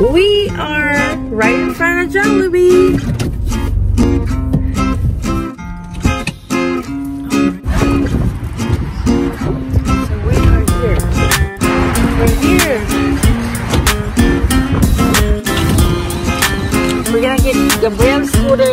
We are right in front of Jollibee. So we are here. We're here. We're gonna get the brand soda.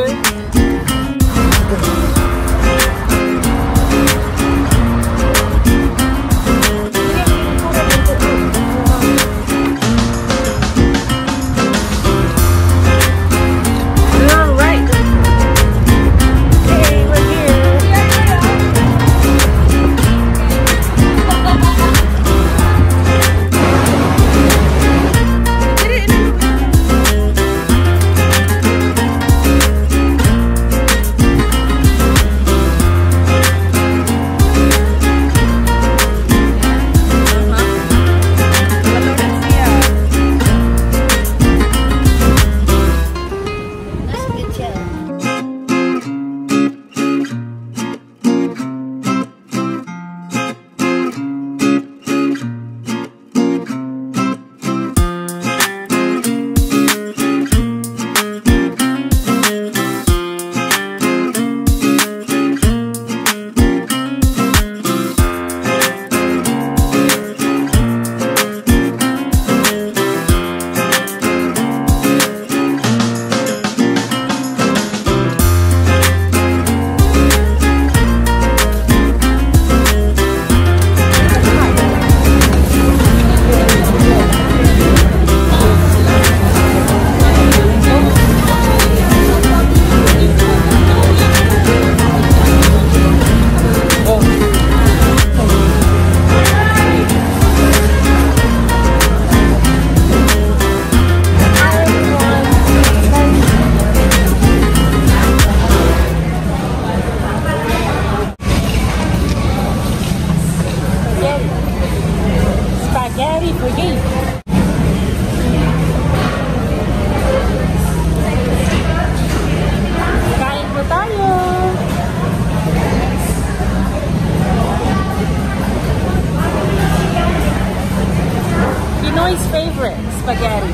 Spaghetti.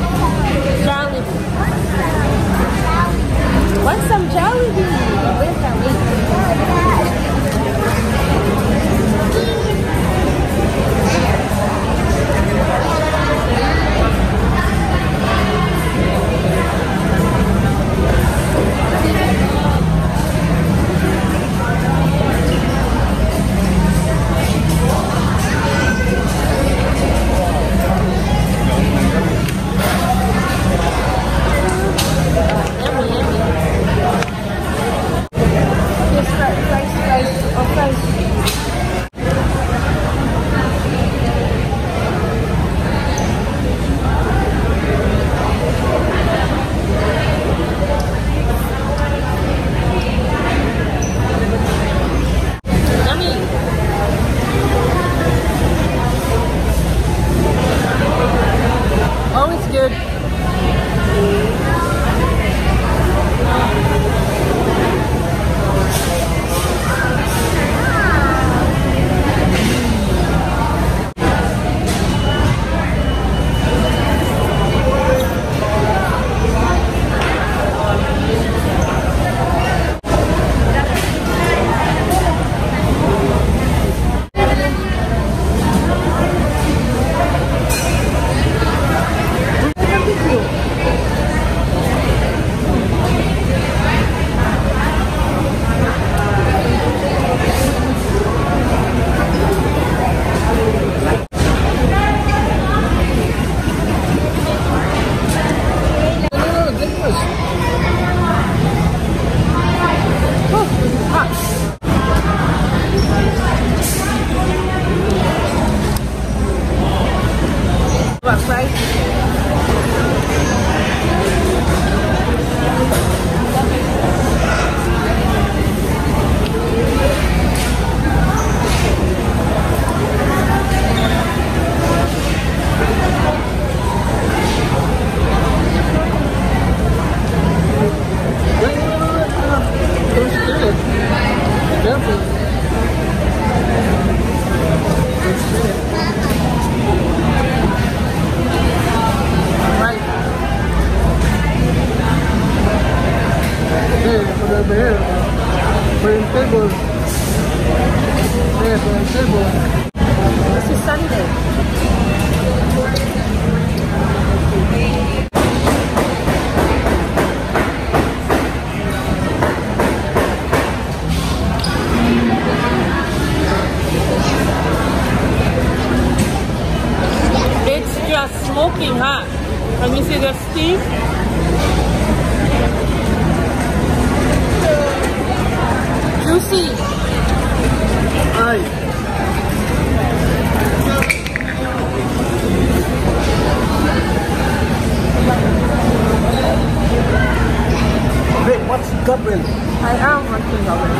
Jollibee. Want some Jollibee? Where's that Thank you. smoking hot. Let me see the steam. Juicy. Aye. Wait, what's goblin? I am watching goblin.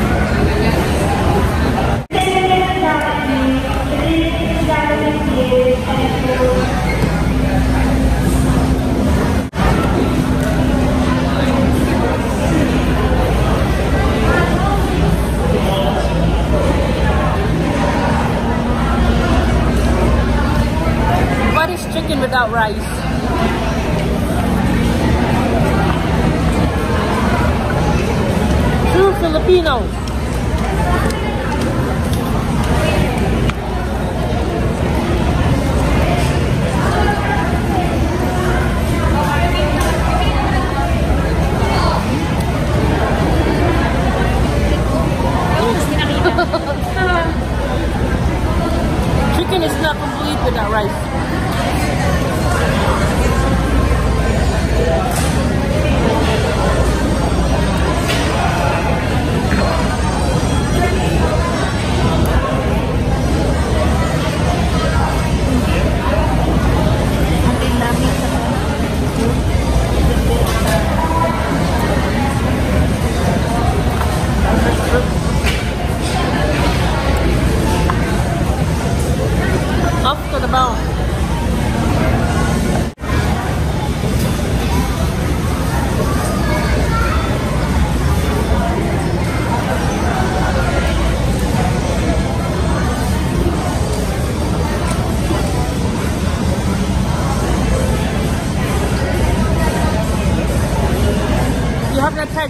What is chicken without rice? Filipino. Chicken is not complete without rice.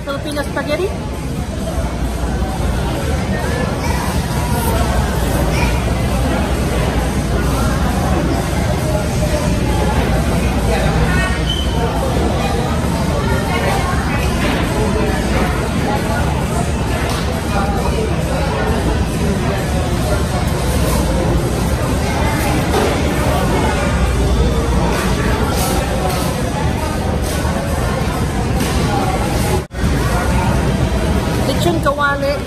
Filipino spaghetti?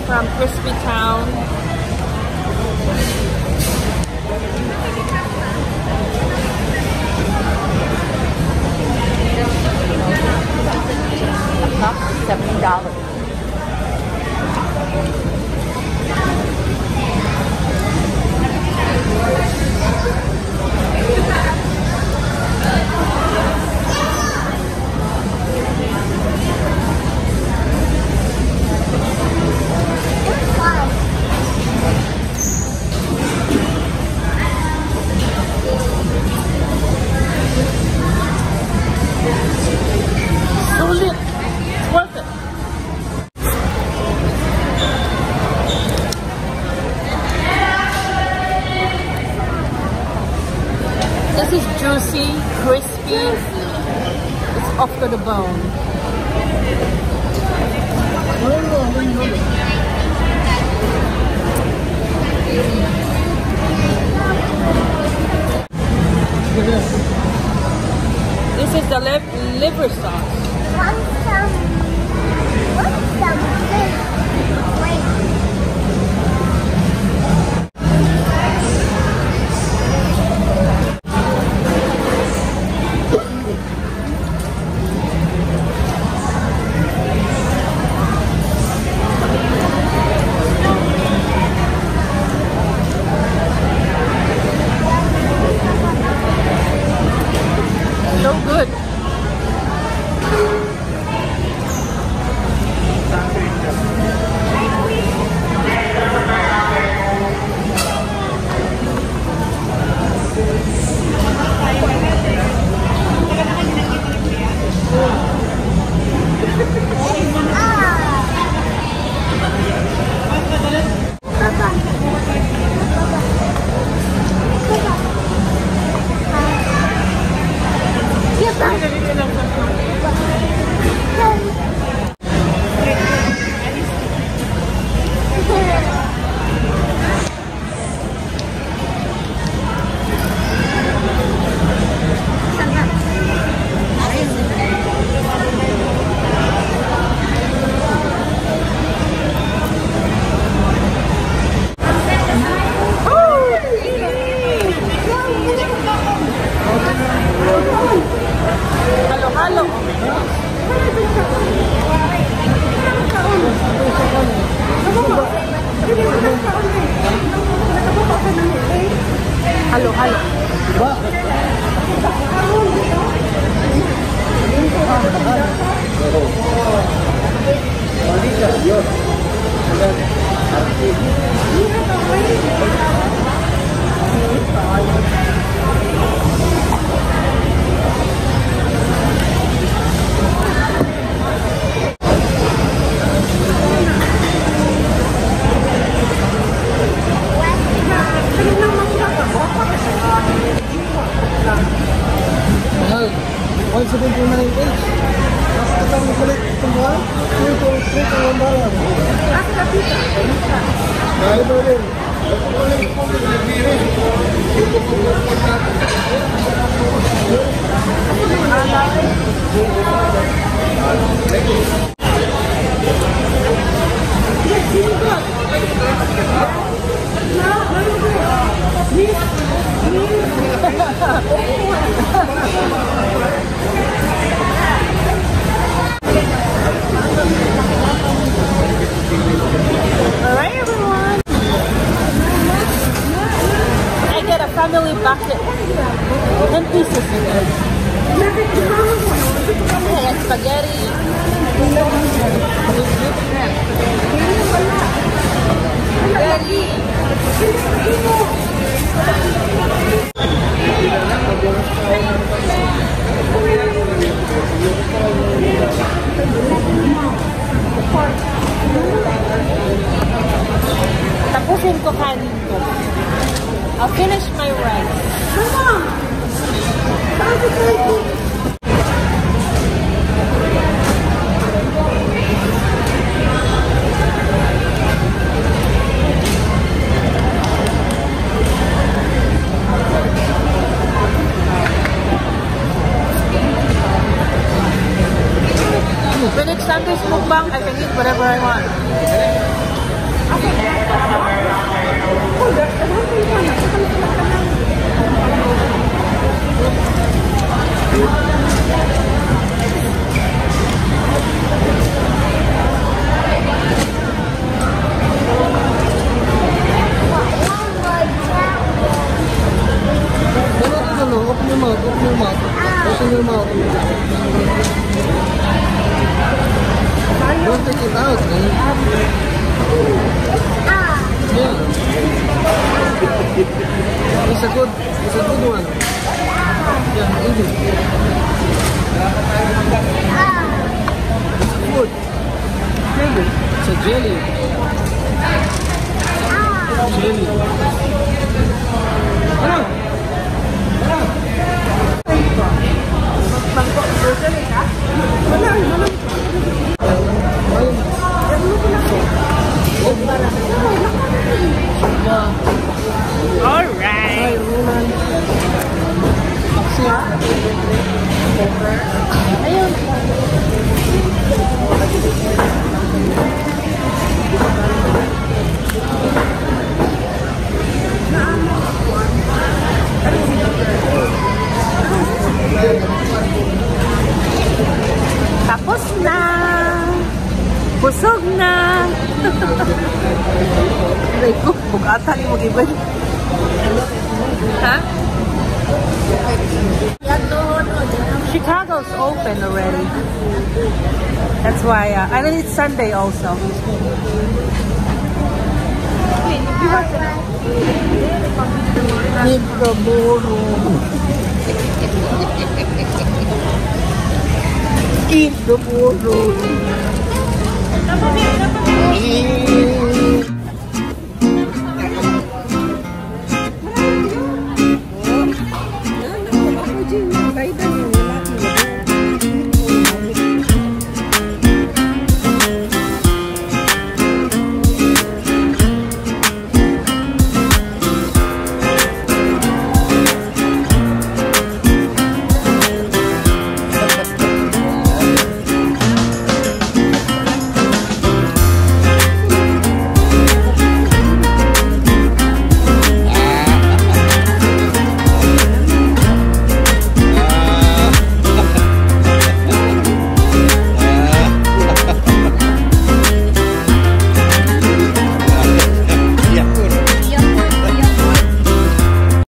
From Crispy Town. A cup, $70. This is juicy, crispy, it's up to the bone. This is the liver sauce. Family bucket and pieces in it. And spaghetti. Tapusin ko kanin ko. I'll finish my rice. Come on! Finish Sunday's mukbang, I can eat whatever I want. Don't take it out, man. Yeah. It's a good one. Yeah, eat it. It's good. It's a jelly. Jelly. Tapos na! Busog na! Aray ko, bugata ni mong iba. Ha? Chicago's open already. That's why I mean it's Sunday also. Eat the burro. Baby.